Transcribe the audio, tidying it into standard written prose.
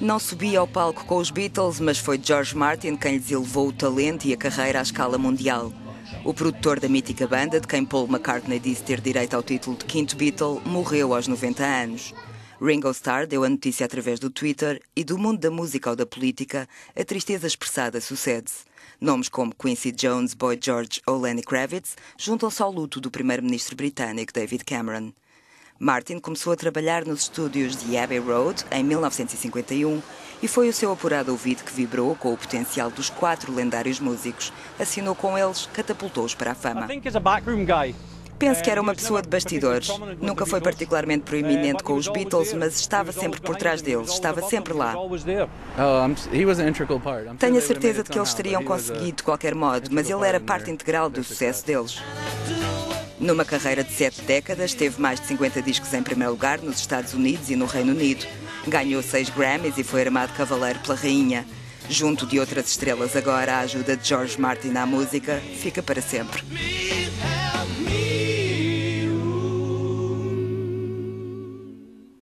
Não subia ao palco com os Beatles, mas foi George Martin quem lhes elevou o talento e a carreira à escala mundial. O produtor da mítica banda, de quem Paul McCartney disse ter direito ao título de quinto Beatle, morreu aos 90 anos. Ringo Starr deu a notícia através do Twitter e do mundo da música ou da política, a tristeza expressada sucede-se. Nomes como Quincy Jones, Boy George ou Lenny Kravitz juntam-se ao luto do primeiro-ministro britânico David Cameron. Martin começou a trabalhar nos estúdios de Abbey Road em 1951 e foi o seu apurado ouvido que vibrou com o potencial dos quatro lendários músicos. Assinou com eles, catapultou-os para a fama. Penso que era uma pessoa de bastidores. Nunca foi particularmente proeminente com os Beatles, mas estava sempre por trás deles, estava sempre lá. Tenho a certeza de que eles teriam conseguido de qualquer modo, mas ele era parte integral do sucesso deles. Numa carreira de 7 décadas, teve mais de 50 discos em primeiro lugar nos Estados Unidos e no Reino Unido. Ganhou 6 Grammys e foi armado cavaleiro pela rainha. Junto de outras estrelas agora, a ajuda de George Martin à música fica para sempre.